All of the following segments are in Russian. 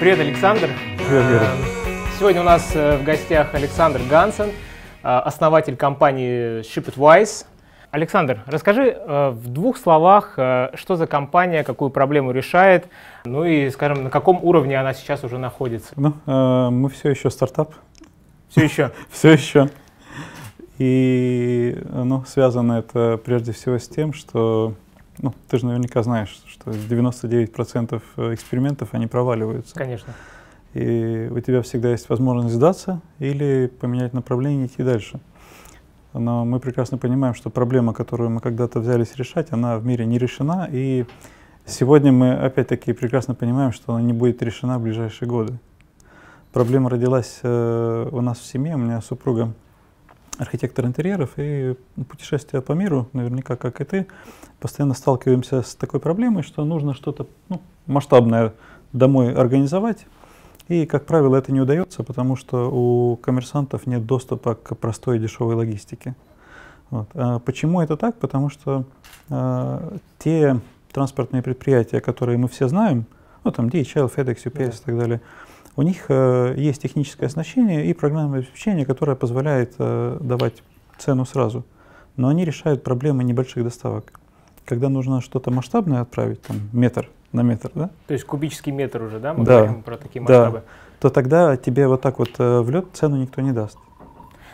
Привет, Александр. Привет, Вера. Сегодня у нас в гостях Александр Гансен, основатель компании Shipitwise. Александр, расскажи в двух словах, что за компания, какую проблему решает, ну и, скажем, на каком уровне она сейчас уже находится. Ну, мы все еще стартап. Все еще? Все еще. И связано это прежде всего с тем, что, ты же наверняка знаешь, что 99% экспериментов, они проваливаются. Конечно. И у тебя всегда есть возможность сдаться или поменять направление и идти дальше. Но мы прекрасно понимаем, что проблема, которую мы когда-то взялись решать, она в мире не решена. И сегодня мы опять-таки прекрасно понимаем, что она не будет решена в ближайшие годы. Проблема родилась у нас в семье, у меня супруга архитектор интерьеров, и путешествия по миру, наверняка, как и ты, постоянно сталкиваемся с такой проблемой, что нужно что-то масштабное домой организовать. И, как правило, это не удается, потому что у коммерсантов нет доступа к простой и дешевой логистике. Вот. А почему это так? Потому что те транспортные предприятия, которые мы все знаем, там DHL, FedEx, UPS и так далее, у них есть техническое оснащение и программное обеспечение, которое позволяет давать цену сразу. Но они решают проблемы небольших доставок. Когда нужно что-то масштабное отправить, там, метр на метр, да? То есть кубический метр уже, да? Мы говорим про такие масштабы. Да. То тогда тебе вот так вот в лед цену никто не даст.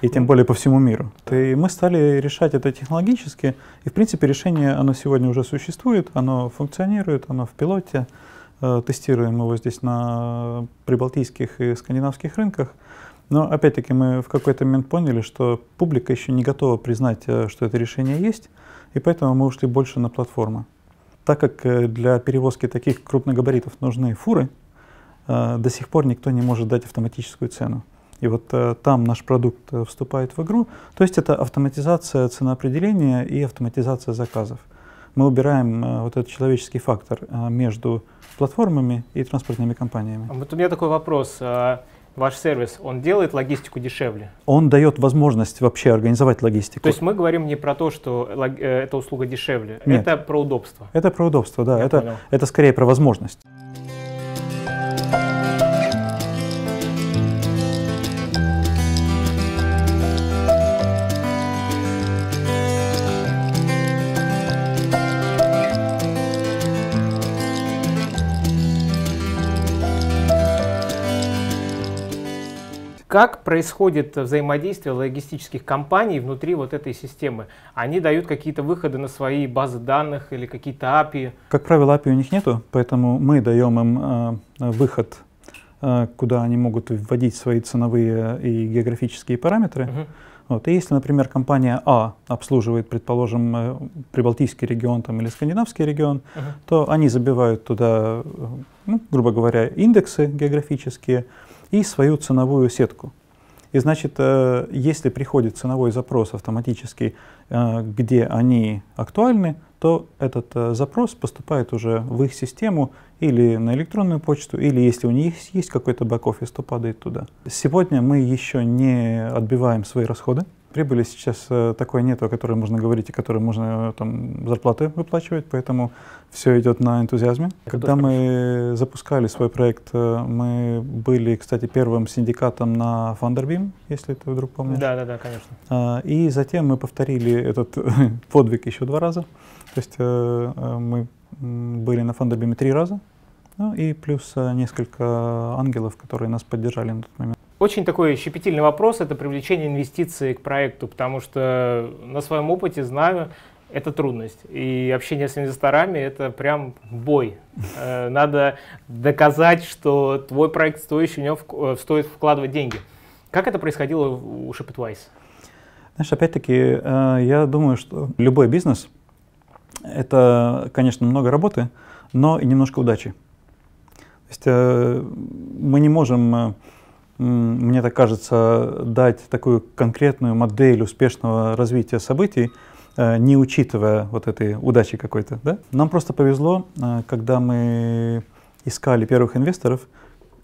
И тем более по всему миру. И мы стали решать это технологически. И, в принципе, решение, оно сегодня уже существует, оно функционирует, оно в пилоте. Тестируем его здесь на прибалтийских и скандинавских рынках. Но опять-таки мы в какой-то момент поняли, что публика еще не готова признать, что это решение есть, и поэтому мы ушли больше на платформы. Так как для перевозки таких крупных габаритов нужны фуры, до сих пор никто не может дать автоматическую цену. И вот там наш продукт вступает в игру. То есть это автоматизация ценоопределения и автоматизация заказов. Мы убираем вот этот человеческий фактор между платформами и транспортными компаниями. Вот у меня такой вопрос. Ваш сервис, он делает логистику дешевле? Он дает возможность вообще организовать логистику. То есть мы говорим не про то, что эта услуга дешевле. Нет. Это про удобство. Это про удобство, да. Это скорее про возможность. Как происходит взаимодействие логистических компаний внутри вот этой системы? Они дают какие-то выходы на свои базы данных или какие-то API? Как правило, API у них нету, поэтому мы даем им выход, куда они могут вводить свои ценовые и географические параметры. Вот. И если, например, компания А обслуживает, предположим, прибалтийский регион там, или скандинавский регион, то они забивают туда, грубо говоря, индексы географические, и свою ценовую сетку. И значит, если приходит ценовой запрос автоматически, где они актуальны, то этот запрос поступает уже в их систему или на электронную почту, или если у них есть какой-то бэк-офис, то падает туда. Сегодня мы еще не отбиваем свои расходы. Прибыли сейчас такой нет, о которой можно говорить, и которой можно там, зарплаты выплачивать, поэтому все идет на энтузиазме. Когда мы запускали свой проект, мы были, кстати, первым синдикатом на Funderbeam, если ты вдруг помнишь. Да, конечно. И затем мы повторили этот подвиг еще 2 раза. То есть мы были на Funderbeam 3 раза, и плюс несколько ангелов, которые нас поддержали на тот момент. Очень такой щепетильный вопрос – это привлечение инвестиций к проекту, потому что на своем опыте знаю, это трудность. И общение с инвесторами – это прям бой. Надо доказать, что твой проект стоящий, в него стоит вкладывать деньги. Как это происходило у Shipitwise? Знаешь, опять-таки, я думаю, что любой бизнес – это, конечно, много работы, но и немножко удачи. То есть мы не можем… Мне так кажется, дать такую конкретную модель успешного развития событий, не учитывая вот этой удачи какой-то. Да? Нам просто повезло, когда мы искали первых инвесторов,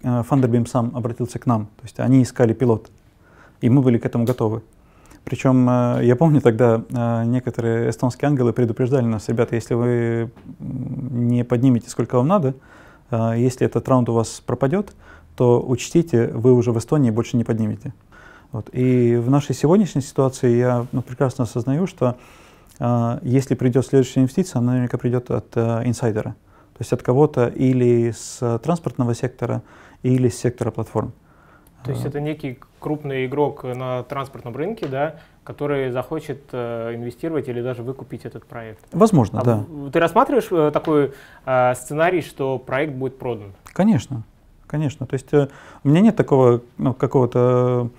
Funderbeam сам обратился к нам. То есть они искали пилот, и мы были к этому готовы. Причем, я помню, тогда некоторые эстонские ангелы предупреждали нас: ребята, если вы не поднимете, сколько вам надо, Если этот раунд у вас пропадет, то учтите, вы уже в Эстонии больше не поднимете. Вот. И в нашей сегодняшней ситуации я прекрасно осознаю, что если придет следующая инвестиция, она наверняка придет от инсайдера. То есть от кого-то или с транспортного сектора, или с сектора платформ. То есть это некий крупный игрок на транспортном рынке, да, который захочет инвестировать или даже выкупить этот проект? Возможно, да. Ты рассматриваешь такой сценарий, что проект будет продан? Конечно, конечно. То есть у меня нет такого какого-то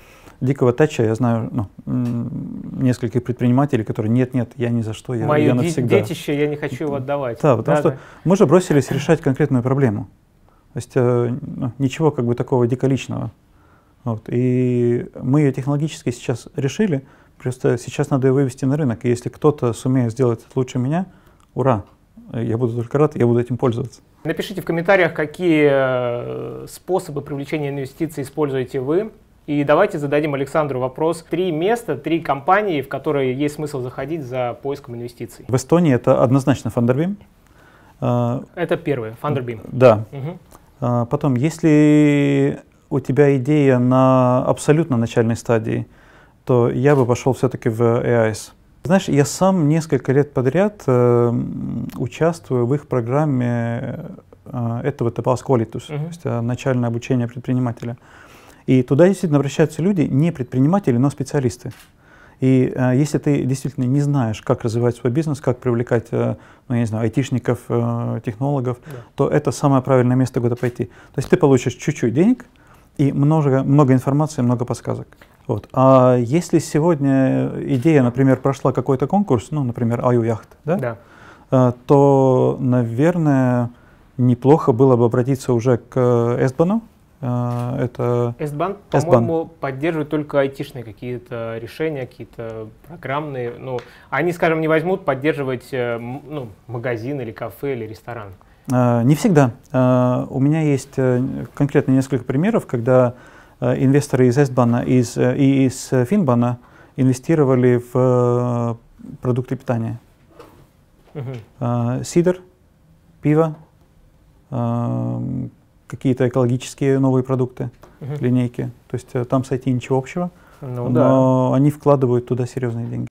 дикого тача. Я знаю нескольких предпринимателей, которые нет, я ни за что, я навсегда. Мое детище, я не хочу его отдавать. Да, потому что мы же бросились решать конкретную проблему. То есть ничего как бы такого диколичного. Вот. И мы ее технологически сейчас решили, просто сейчас надо ее вывести на рынок. И если кто-то сумеет сделать это лучше меня, ура! Я буду только рад, я буду этим пользоваться. Напишите в комментариях, какие способы привлечения инвестиций используете вы. И давайте зададим Александру вопрос. 3 места, 3 компании, в которые есть смысл заходить за поиском инвестиций. В Эстонии это однозначно Funderbeam. Это первое, Funderbeam. Да. Угу. Потом, если у тебя идея на абсолютно начальной стадии, то я бы пошел все-таки в EIS. Знаешь, я сам несколько лет подряд участвую в их программе этого TPAS Qualitus, то есть начальное обучение предпринимателя. И туда действительно обращаются люди, не предприниматели, но специалисты. И если ты действительно не знаешь, как развивать свой бизнес, как привлекать, я не знаю, айтишников, технологов, то это самое правильное место, куда пойти. То есть ты получишь чуть-чуть денег, и много информации, много подсказок. Вот. А если сегодня идея, например, прошла какой-то конкурс, например, АЮ-Яхт, да? Да. То, наверное, неплохо было бы обратиться уже к Эстбану. Эстбан, по-моему, поддерживает только айтишные какие-то решения, какие-то программные. Они, скажем, не возьмут поддерживать магазин или кафе или ресторан. Не всегда. У меня есть конкретно несколько примеров, когда инвесторы из Эстбана и из Финбана инвестировали в продукты питания. Сидр, пиво, какие-то экологические новые продукты, линейки. То есть там с IT ничего общего, но они вкладывают туда серьезные деньги.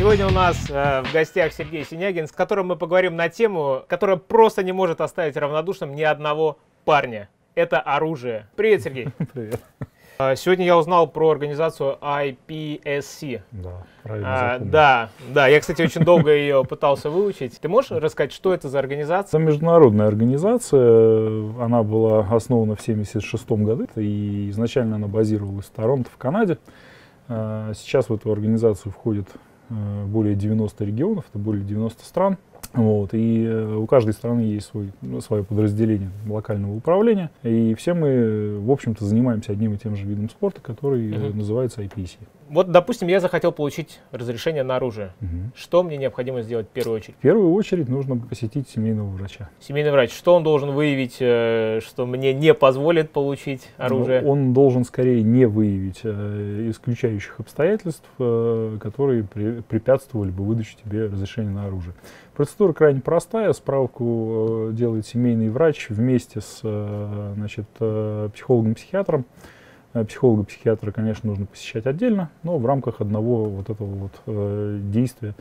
Сегодня у нас в гостях Сергей Синягин, с которым мы поговорим на тему, которая просто не может оставить равнодушным ни одного парня. Это оружие. Привет, Сергей. Привет. Сегодня я узнал про организацию IPSC. Да, я, кстати, очень долго ее пытался выучить. Ты можешь рассказать, что это за организация? Это международная организация. Она была основана в 1976 году, и изначально она базировалась в Торонто, в Канаде. Сейчас в эту организацию входит более 90 регионов, это более 90 стран. Вот, и у каждой страны есть свое подразделение локального управления. И все мы, в общем-то, занимаемся одним и тем же видом спорта, который называется IPC. Вот, допустим, я захотел получить разрешение на оружие. Что мне необходимо сделать в первую очередь? В первую очередь нужно посетить семейного врача. Семейный врач, что он должен выявить, что мне не позволит получить оружие? Он должен скорее не выявить исключающих обстоятельств, которые препятствовали бы выдаче тебе разрешения на оружие. Процедура крайне простая. Справку делает семейный врач вместе с психологом-психиатром. Психолога-психиатра, конечно, нужно посещать отдельно, но в рамках одного вот этого действия,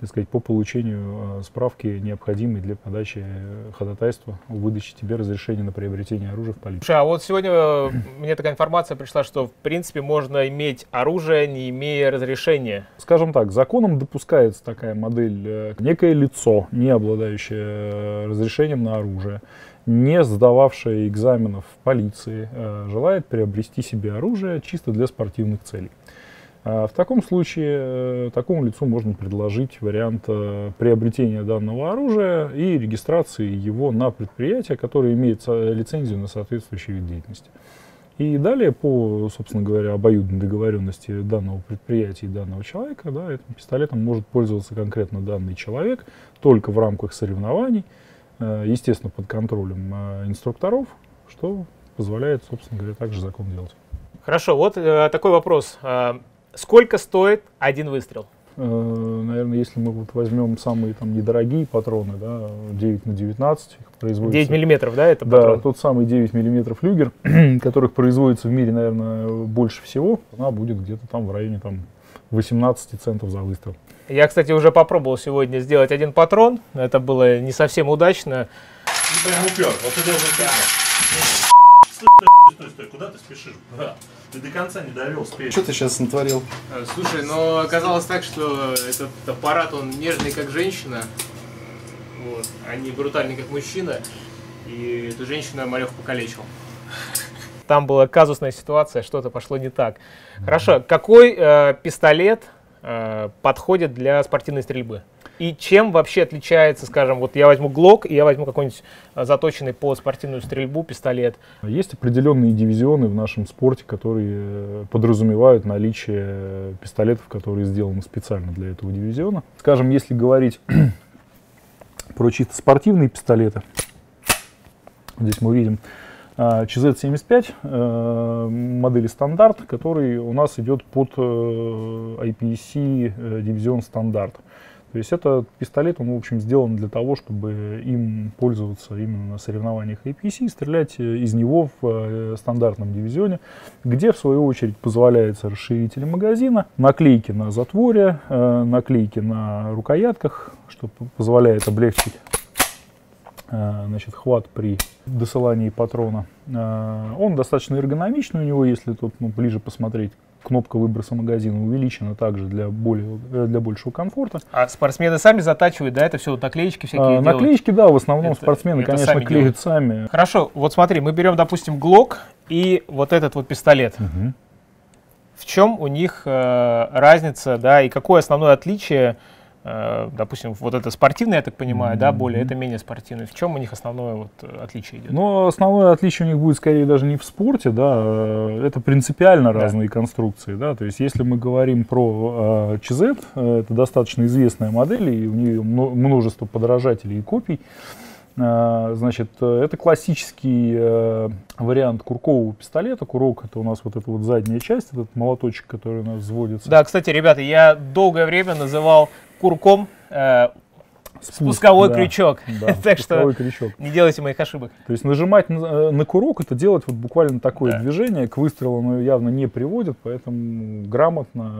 так сказать, по получению справки, необходимой для подачи ходатайства о выдаче тебе разрешения на приобретение оружия в полиции. А вот сегодня мне такая информация пришла, что в принципе можно иметь оружие, не имея разрешения. Скажем так, законом допускается такая модель. Некое лицо, не обладающее разрешением на оружие, не сдававшая экзаменов в полиции, желает приобрести себе оружие чисто для спортивных целей. В таком случае такому лицу можно предложить вариант приобретения данного оружия и регистрации его на предприятие, которое имеет лицензию на соответствующий вид деятельности. И далее по, собственно говоря, обоюдной договоренности данного предприятия и данного человека, да, этим пистолетом может пользоваться конкретно данный человек только в рамках соревнований, естественно, под контролем инструкторов, что позволяет, собственно говоря, также закон делать. Хорошо, вот такой вопрос. Сколько стоит один выстрел? Наверное, если мы вот возьмем самые там недорогие патроны, да, 9 на 19, их производится... 9 миллиметров, да, это патрон? Да, тот самый 9 миллиметров люгер, которых производится в мире, наверное, больше всего, она будет где-то там в районе там 18 центов за выстрел. Я, кстати, уже попробовал сегодня сделать один патрон, это было не совсем удачно. Ты прям упер, вот ты должен... Стой, куда ты спешишь? Да. Ты до конца не довел спеть. Что ты сейчас натворил? Слушай, но оказалось так, что этот аппарат, он нежный, как женщина, вот, а не брутальный, как мужчина, и эту женщину Малёха покалечил. Там была казусная ситуация, что-то пошло не так. Хорошо, какой пистолет подходит для спортивной стрельбы? И чем вообще отличается, скажем, вот я возьму Glock и я возьму какой-нибудь заточенный по спортивную стрельбу пистолет? Есть определенные дивизионы в нашем спорте, которые подразумевают наличие пистолетов, которые сделаны специально для этого дивизиона. Скажем, если говорить про чисто спортивные пистолеты, здесь мы видим ЧЗ-75 модели стандарт, который у нас идет под IPC дивизион стандарт. То есть этот пистолет, он, в общем, сделан для того, чтобы им пользоваться именно на соревнованиях IPC, стрелять из него в стандартном дивизионе, где, в свою очередь, позволяется расширитель магазина, наклейки на затворе, наклейки на рукоятках, что позволяет облегчить, значит, хват при досылании патрона. Он достаточно эргономичный, у него, если тут, ну, ближе посмотреть, кнопка выброса магазина увеличена также для большего комфорта. А спортсмены сами затачивают, да, это все вот наклеечки всякие? Наклеечки, да, в основном это, спортсмены, это конечно, сами клеят делают. Сами. Хорошо, вот смотри, мы берем, допустим, Glock и вот этот вот пистолет. Угу. В чем у них разница, да, и какое основное отличие, допустим, вот это спортивное, я так понимаю, да, более, это менее спортивное. В чем у них основное вот отличие идет? Ну, основное отличие у них будет скорее даже не в спорте, да, это принципиально разные конструкции, да, то есть если мы говорим про ЧЗ, это достаточно известная модель, и у нее множество подражателей и копий. Значит, это классический вариант куркового пистолета. Курок — это у нас вот эта вот задняя часть, этот молоточек, который у нас взводится. Да, кстати, ребята, я долгое время называл курком спусковой крючок. Да, так спусковой что крючок. Не делайте моих ошибок. То есть нажимать на курок — это делать вот буквально такое движение. К выстрелу оно явно не приводит, поэтому грамотно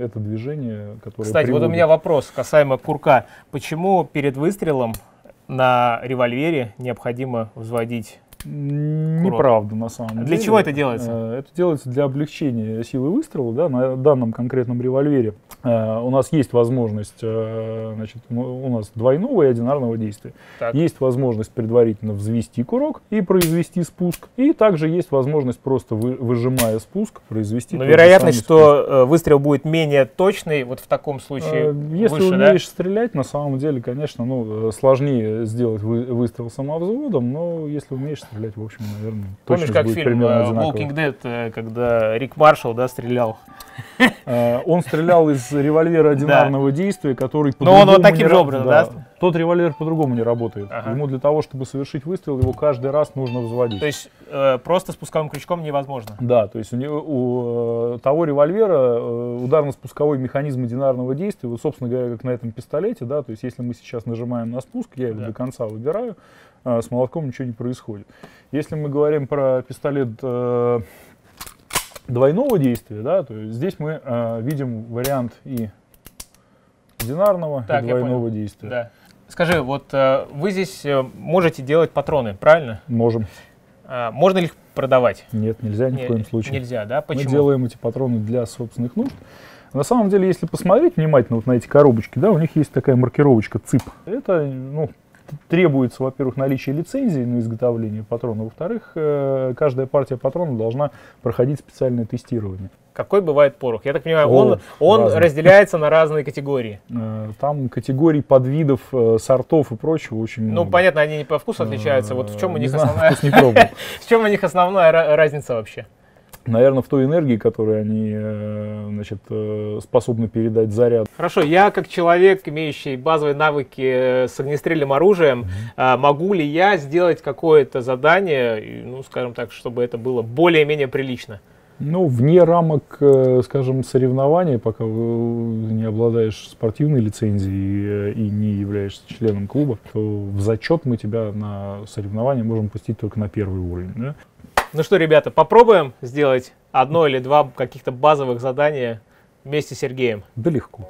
это движение, которое... Кстати, приводит. Вот у меня вопрос касаемо курка. Почему перед выстрелом на револьвере необходимо взводить курок? Неправда, на самом деле. Для чего это делается? Это делается для облегчения силы выстрела. Да, на данном конкретном револьвере у нас есть возможность, значит, у нас двойного и одинарного действия. Так. Есть возможность предварительно взвести курок и произвести спуск. И также есть возможность просто выжимая спуск, произвести... Но вероятность, что выстрел будет менее точный, вот в таком случае если выше, умеешь стрелять, на самом деле, конечно, ну, сложнее сделать выстрел самовзводом, но если умеешь стрелять, в общем, наверное, точность будет примерно одинаково. Помнишь, как фильм Walking Dead, когда Рик Маршалл, да, стрелял? Он стрелял из револьвера одинарного действия, который по-другому... Но он вот таким же образом, да? Тот револьвер по-другому не работает. Ага. Ему для того, чтобы совершить выстрел, его каждый раз нужно взводить. То есть просто спусковым крючком невозможно? Да, то есть у того револьвера ударно-спусковой механизм одинарного действия, вот, собственно говоря, как на этом пистолете, да, то есть если мы сейчас нажимаем на спуск, я его до конца выбираю, с молотком ничего не происходит. Если мы говорим про пистолет... двойного действия, да, то есть здесь мы видим вариант и одинарного, так, и двойного действия. Да. Скажи, вот вы здесь можете делать патроны, правильно? Можем. Можно ли их продавать? Нет, нельзя ни в коем случае. Нельзя, да? Почему? Мы делаем эти патроны для собственных нужд. На самом деле, если посмотреть внимательно вот на эти коробочки, да, у них есть такая маркировочка ЦИП. Это, ну, требуется, во-первых, наличие лицензии на изготовление патрона, во-вторых, каждая партия патрона должна проходить специальное тестирование. Какой бывает порох? Я так понимаю, он разделяется на разные категории. Там категорий, подвидов, сортов и прочего очень много. Ну, понятно, они не по вкусу отличаются. Вот в чем у них основная разница вообще? Наверное, в той энергии, которую они, значит, способны передать заряд. Хорошо, я как человек, имеющий базовые навыки с огнестрельным оружием, могу ли я сделать какое-то задание, ну, скажем так, чтобы это было более-менее прилично? Ну, вне рамок, скажем, соревнований, пока не обладаешь спортивной лицензией и не являешься членом клуба, то в зачет мы тебя на соревнования можем пустить только на первый уровень. Да? Ну что, ребята, попробуем сделать одно или два каких-то базовых задания вместе с Сергеем? Да легко.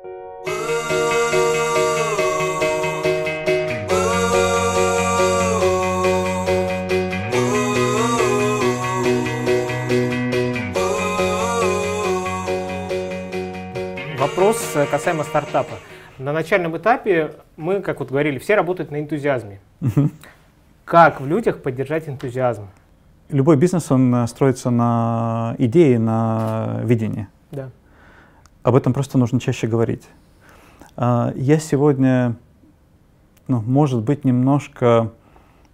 Вопрос касаемо стартапа. На начальном этапе мы, как вот говорили, все работают на энтузиазме. Как в людях поддержать энтузиазм? Любой бизнес, он строится на идее, на видении. Да. Об этом просто нужно чаще говорить. Я сегодня, ну, может быть, немножко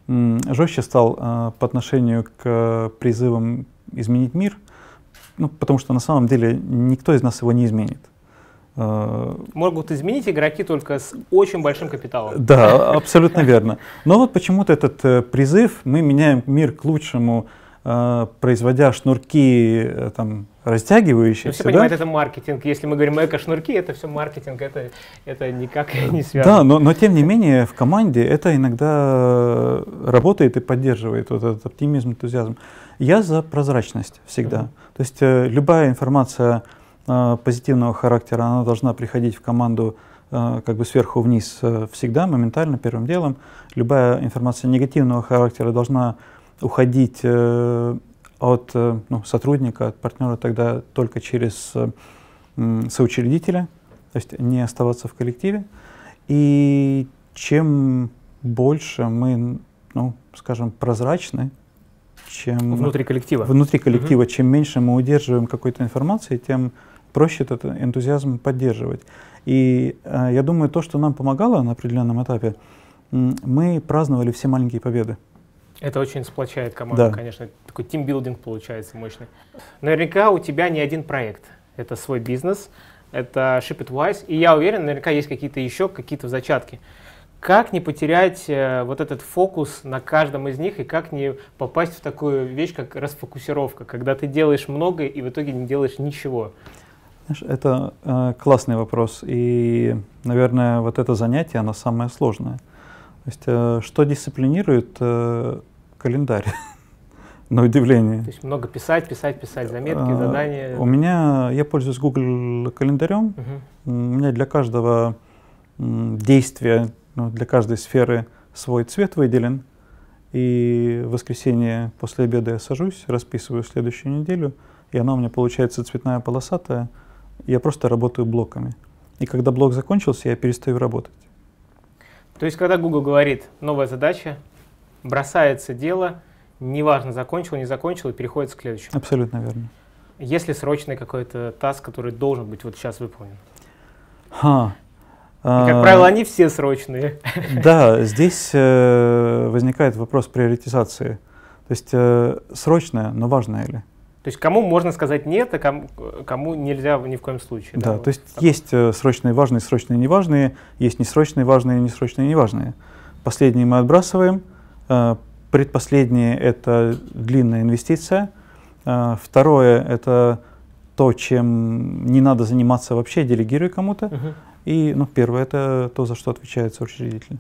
жестче стал по отношению к призывам изменить мир, ну, потому что на самом деле никто из нас его не изменит. Могут изменить игроки только с очень большим капиталом. Да, абсолютно верно. Но вот почему-то этот призыв, мы меняем мир к лучшему, производя шнурки там растягивающиеся. Но все понимают, это маркетинг. Если мы говорим эко-шнурки, это все маркетинг, это никак не связано. Да, но тем не менее в команде это иногда работает и поддерживает вот этот оптимизм, энтузиазм. Я за прозрачность всегда. То есть любая информация позитивного характера, она должна приходить в команду как бы сверху вниз всегда, моментально, первым делом. Любая информация негативного характера должна уходить от сотрудника, от партнера тогда только через соучредителя, то есть не оставаться в коллективе. И чем больше мы, ну, скажем, прозрачны, чем внутри коллектива, чем меньше мы удерживаем какой-то информации, тем проще этот энтузиазм поддерживать. И я думаю, то, что нам помогало на определенном этапе, мы праздновали все маленькие победы. Это очень сплочает команду, да. Конечно. Такой тимбилдинг получается мощный. Наверняка у тебя не один проект. Это свой бизнес, это Shipitwise. И я уверен, наверняка есть какие-то еще зачатки. Как не потерять вот этот фокус на каждом из них и как не попасть в такую вещь, как расфокусировка, когда ты делаешь много и в итоге не делаешь ничего? Знаешь, это классный вопрос. И, наверное, вот это занятие, оно самое сложное. То есть, что дисциплинирует? Календарь, на удивление. То есть много писать, заметки, задания. Я пользуюсь Google календарем. У меня для каждого действия, для каждой сферы свой цвет выделен, и в воскресенье после обеда я сажусь, расписываю следующую неделю, и она у меня получается цветная, полосатая, я просто работаю блоками. И когда блок закончился, я перестаю работать. То есть, когда Google говорит «новая задача», бросается дело, неважно, закончил, не закончил, и переходит к следующему. Абсолютно верно. Есть ли срочный какой-то таск, который должен быть вот сейчас выполнен? И, как правило, они все срочные. Да, здесь возникает вопрос приоритизации. То есть срочное, но важное ли? То есть кому можно сказать нет, а кому нельзя ни в коем случае. Да, да, то есть есть срочные, важные, срочные, неважные, есть несрочные, важные, несрочные, неважные. Последние мы отбрасываем, предпоследние — это длинная инвестиция, второе — это то, чем не надо заниматься вообще, делегируя кому-то. И, ну, первое — это то, за что отвечает соучредитель.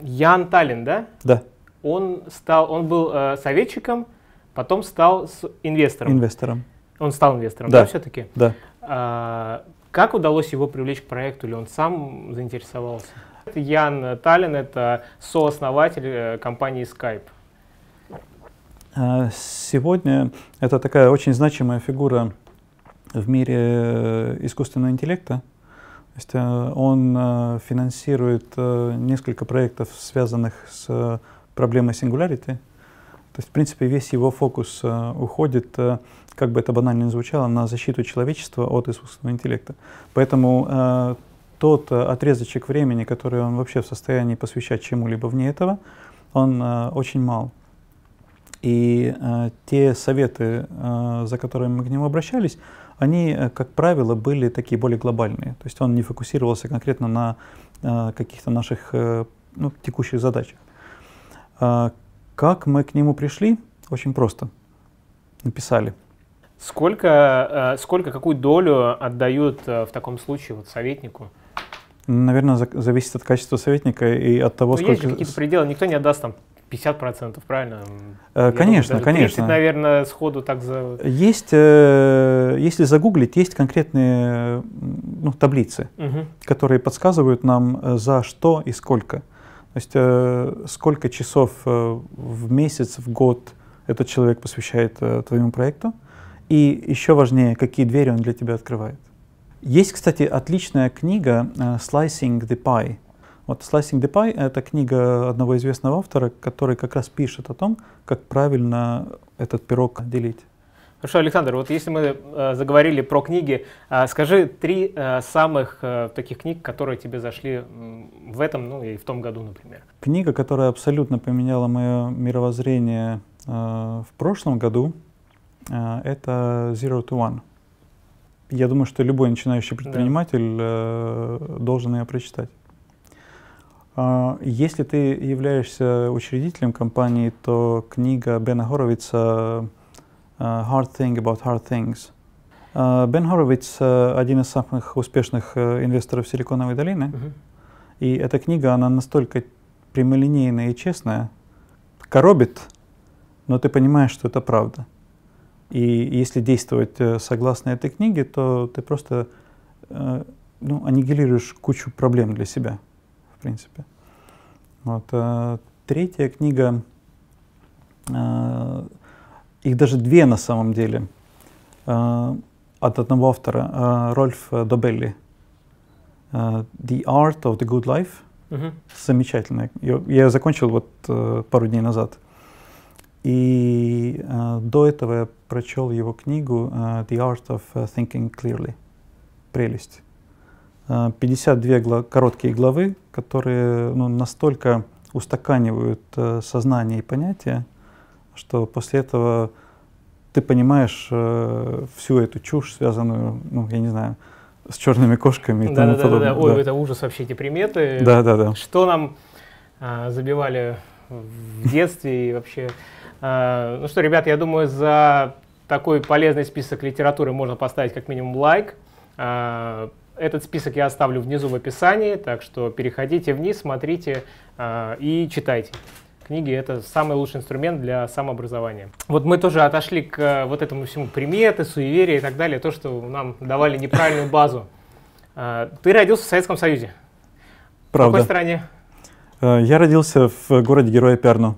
Ян Таллин, да? Да. Он был советчиком, потом стал инвестором. Он стал инвестором, да, все-таки? Да. Как удалось его привлечь к проекту, или он сам заинтересовался? Ян Таллин — это сооснователь компании Skype. Сегодня это такая очень значимая фигура в мире искусственного интеллекта. Он финансирует несколько проектов, связанных с проблемой сингулярити. То есть, в принципе, весь его фокус уходит, как бы это банально ни звучало, на защиту человечества от искусственного интеллекта. Поэтому тот отрезочек времени, который он вообще в состоянии посвящать чему-либо вне этого, он очень мал. И те советы, за которыми мы к нему обращались, они, как правило, были такие более глобальные. То есть он не фокусировался конкретно на каких-то наших текущих задачах. Как мы к нему пришли? Очень просто. Написали. Какую долю отдают в таком случае советнику? Наверное, зависит от качества советника и от того, сколько... Есть же какие-то пределы, никто не отдаст там 50%, правильно? Конечно, думаю, конечно. 30, наверное, сходу так за... Есть, если загуглить, есть конкретные таблицы, которые подсказывают нам за что и сколько. То есть сколько часов в месяц, в год этот человек посвящает твоему проекту. И еще важнее, какие двери он для тебя открывает. Есть, кстати, отличная книга «Slicing the Pie». Вот «Slicing the Pie» — это книга одного известного автора, который как раз пишет о том, как правильно этот пирог делить. Хорошо, Александр, вот если мы заговорили про книги, скажи 3 самых таких книг, которые тебе зашли в этом, ну и в том году, например. Книга, которая абсолютно поменяла мое мировоззрение в прошлом году, это «Zero to One». Я думаю, что любой начинающий предприниматель должен ее прочитать. Если ты являешься учредителем компании, то книга Бена Горовица «The Hard Thing About Hard Things». Бен Горовиц один из самых успешных инвесторов Силиконовой долины. И эта книга, она настолько прямолинейная и честная, коробит, но ты понимаешь, что это правда. И если действовать согласно этой книге, то ты просто аннигилируешь кучу проблем для себя, в принципе. Вот. 3-я книга, их даже 2 на самом деле, от одного автора, Рольф Добелли. The Art of the Good Life. Замечательная. Я ее закончил пару дней назад. И до этого я прочел его книгу «The Art of Thinking Clearly». Прелесть. 52 короткие главы, которые настолько устаканивают сознание и понятия, что после этого ты понимаешь всю эту чушь, связанную, я не знаю, с черными кошками и тому подобное. Ой, это ужас вообще, эти приметы. Что нам забивали в детстве и вообще... Ну что, ребята, я думаю, за такой полезный список литературы можно поставить как минимум лайк. Этот список я оставлю внизу в описании, так что переходите вниз, смотрите и читайте. Книги — это самый лучший инструмент для самообразования. Вот мы тоже отошли к вот этому всему приметы, суеверия и так далее, то, что нам давали неправильную базу. Ты родился в Советском Союзе. Правда. В какой стране? Я родился в городе-герое Пярну.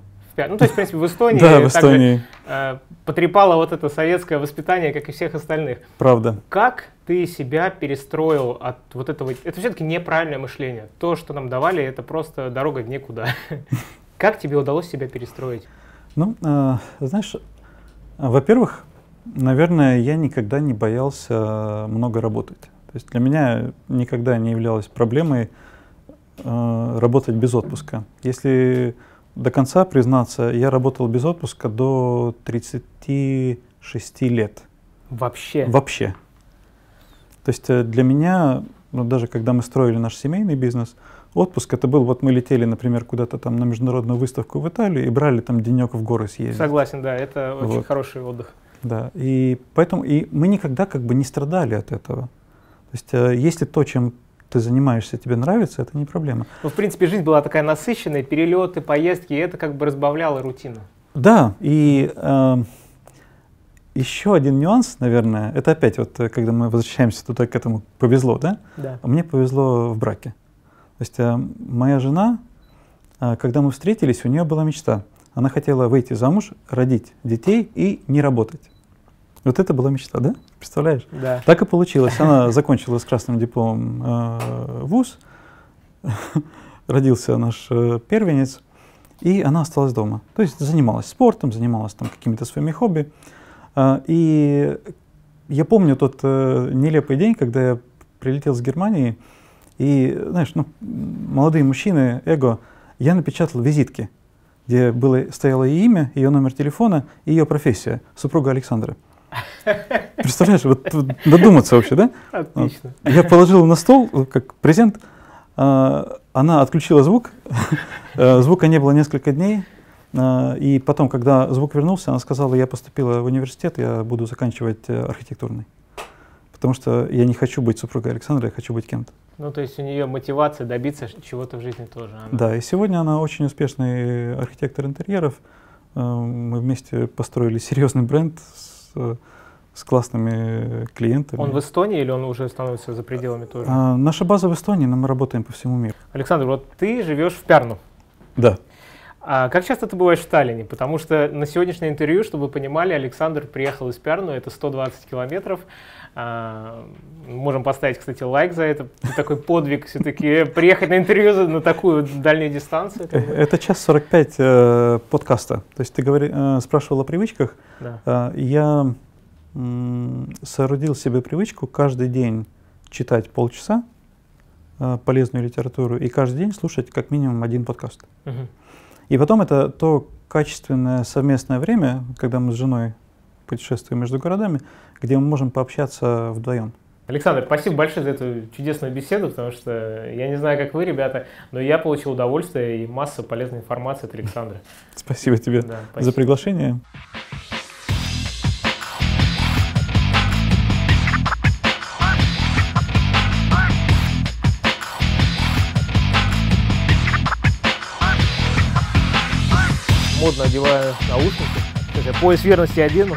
Ну, то есть, в принципе, в Эстонии, да, в Эстонии. Также, потрепало вот это советское воспитание, как и всех остальных. Правда. Как ты себя перестроил от вот этого? Это все-таки неправильное мышление. То, что нам давали, это просто дорога в никуда. Как тебе удалось себя перестроить? Ну, знаешь, во-первых, наверное, я никогда не боялся много работать. То есть для меня никогда не являлось проблемой работать без отпуска. Если... До конца, признаться, я работал без отпуска до 36 лет. Вообще? Вообще. То есть для меня, даже когда мы строили наш семейный бизнес, отпуск это был, мы летели, например, куда-то там на международную выставку в Италию и брали там денек в горы съездить. Согласен, да, это очень хороший отдых. Да, и поэтому мы никогда как бы не страдали от этого. То есть если то, чем ты занимаешься, тебе нравится, это не проблема. Ну, в принципе, жизнь была такая насыщенная, перелеты, поездки, и это как бы разбавляло рутину. Да, и еще один нюанс, наверное, это опять когда мы возвращаемся туда, к этому повезло, да? Да. Мне повезло в браке. То есть моя жена, когда мы встретились, у нее была мечта. Она хотела выйти замуж, родить детей и не работать. Вот это была мечта, да? Представляешь? Да. Так и получилось. Она закончила с красным дипломом вуз, родился наш первенец, и она осталась дома. То есть занималась спортом, занималась там какими-то своими хобби. И я помню тот нелепый день, когда я прилетел с Германии, и, знаешь, ну, молодые мужчины, эго, я напечатал визитки, где было, стояло ее имя, ее номер телефона и ее профессия, супруга Александра. Представляешь, вот додуматься вообще, да? Отлично. Вот. Я положил на стол, как презент, она отключила звук, звука не было несколько дней, и потом, когда звук вернулся, она сказала, я поступила в университет, я буду заканчивать архитектурный, потому что я не хочу быть супругой Александра, я хочу быть кем-то. Ну, то есть у нее мотивация добиться чего-то в жизни тоже. Она... Да, и сегодня она очень успешный архитектор интерьеров, мы вместе построили серьезный бренд с классными клиентами. Он в Эстонии или он уже становится за пределами тоже? Наша база в Эстонии, но мы работаем по всему миру. Александр, вот ты живешь в Пярну. Да. А как часто ты бываешь в Таллине? Потому что на сегодняшнее интервью, чтобы вы понимали, Александр приехал из Пярну, это 120 километров. Можем поставить, кстати, лайк за это. Такой подвиг все-таки приехать на интервью на такую дальнюю дистанцию. Это час 45 подкаста. То есть ты спрашивал о привычках. Да. Я соорудил себе привычку каждый день читать полчаса полезную литературу и каждый день слушать как минимум один подкаст. Угу. И потом это то качественное совместное время, когда мы с женой путешествуем между городами, где мы можем пообщаться вдвоем. Александр, спасибо большое за эту чудесную беседу, потому что я не знаю, как вы, ребята, но я получил удовольствие и массу полезной информации от Александра. Спасибо тебе за приглашение. Модно одеваю наушники. Пояс верности одену.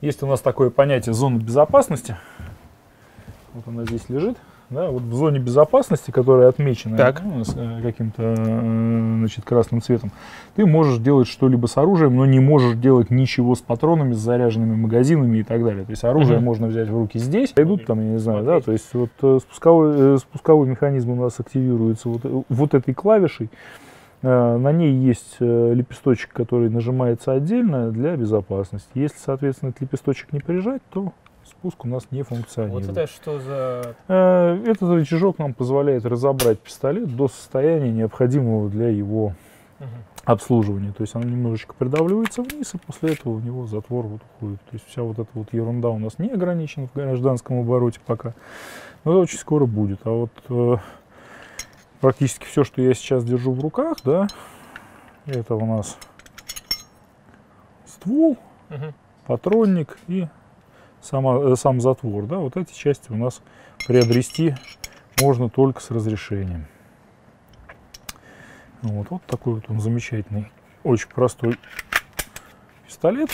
Есть у нас такое понятие зоны безопасности. Вот она здесь лежит. Да, вот в зоне безопасности, которая отмечена каким-то красным цветом, ты можешь делать что-либо с оружием, но не можешь делать ничего с патронами, с заряженными магазинами и так далее. То есть оружие можно взять в руки здесь, идут там, я не знаю, да, то есть вот спусковой механизм у нас активируется вот этой клавишей. На ней есть лепесточек, который нажимается отдельно для безопасности. Если, соответственно, этот лепесточек не прижать, то спуск у нас не функционирует. Вот это что за... Этот рычажок нам позволяет разобрать пистолет до состояния, необходимого для его обслуживания. То есть он немножечко придавливается вниз, и после этого у него затвор вот уходит. То есть вся вот эта вот ерунда у нас не ограничена в гражданском обороте пока. Но это очень скоро будет. А вот практически все, что я сейчас держу в руках, да, это у нас ствол, патронник и... сам затвор, да, вот эти части у нас приобрести можно только с разрешением. Вот такой вот он замечательный, очень простой пистолет,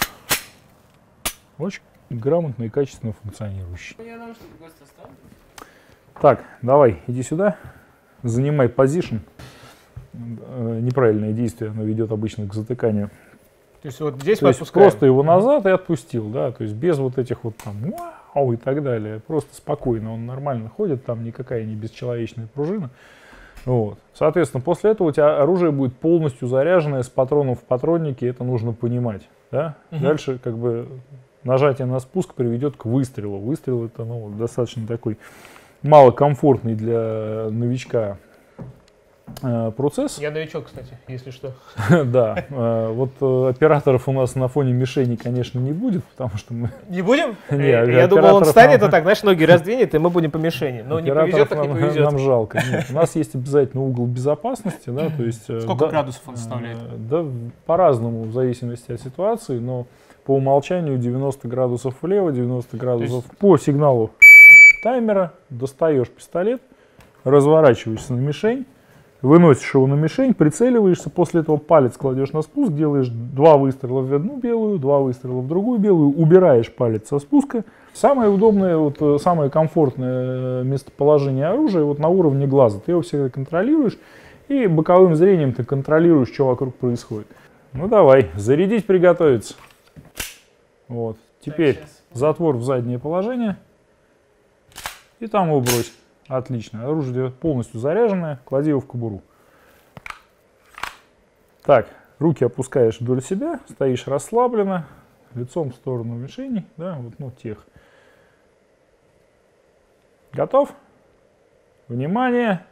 очень грамотно и качественно функционирующий. Так, давай, иди сюда, занимай позишн. Неправильное действие, оно ведет обычно к затыканию. То есть вот здесь просто его назад и отпустил, да, то есть без вот этих вот там вау и так далее, просто спокойно, он нормально ходит, там никакая не бесчеловечная пружина. Вот. Соответственно, после этого у тебя оружие будет полностью заряженное с патроном в патроннике, это нужно понимать, да? Дальше как бы нажатие на спуск приведет к выстрелу. Выстрел это достаточно такой малокомфортный для новичка процесс. Я новичок, кстати, если что. Да, вот операторов у нас на фоне мишени, конечно, не будет, потому что мы... Не будем? Нет, я думал, он встанет, а так, знаешь, ноги раздвинет, и мы будем по мишени. Но не повезет, так не повезет. Нам жалко. Нет, у нас есть обязательно угол безопасности. Да, то есть, сколько градусов он составляет? Да, по-разному, в зависимости от ситуации, но по умолчанию 90 градусов влево, 90 градусов по сигналу таймера достаешь пистолет, разворачиваешься на мишень, выносишь его на мишень, прицеливаешься, после этого палец кладешь на спуск, делаешь два выстрела в одну белую, два выстрела в другую белую, убираешь палец со спуска. Самое удобное, вот, самое комфортное местоположение оружия вот на уровне глаза. Ты его всегда контролируешь, и боковым зрением ты контролируешь, что вокруг происходит. Ну давай, зарядить, приготовиться. Вот. Теперь так, затвор в заднее положение. И там его брось. Отлично. Оружие полностью заряженное. Клади его в кобуру. Так, руки опускаешь вдоль себя. Стоишь расслабленно. Лицом в сторону мишени. Да, вот, ну, тех. Готов? Внимание!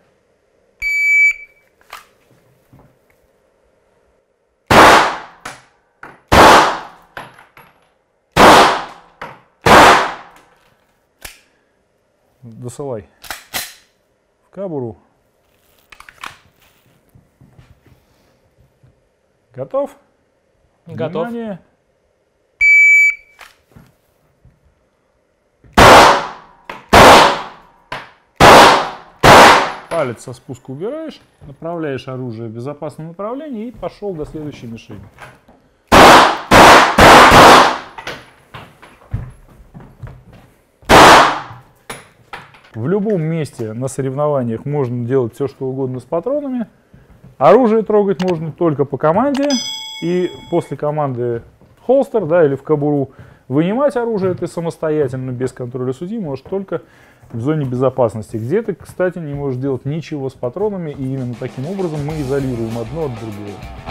Досылай в кобуру. Готов? Готов. Внимание. Палец со спуска убираешь, направляешь оружие в безопасном направлении и пошел до следующей мишени. В любом месте на соревнованиях можно делать все, что угодно с патронами. Оружие трогать можно только по команде. И после команды холстер, да, или в кобуру вынимать оружие ты самостоятельно, без контроля судьи, можешь только в зоне безопасности. Где ты, кстати, не можешь делать ничего с патронами. И именно таким образом мы изолируем одно от другого.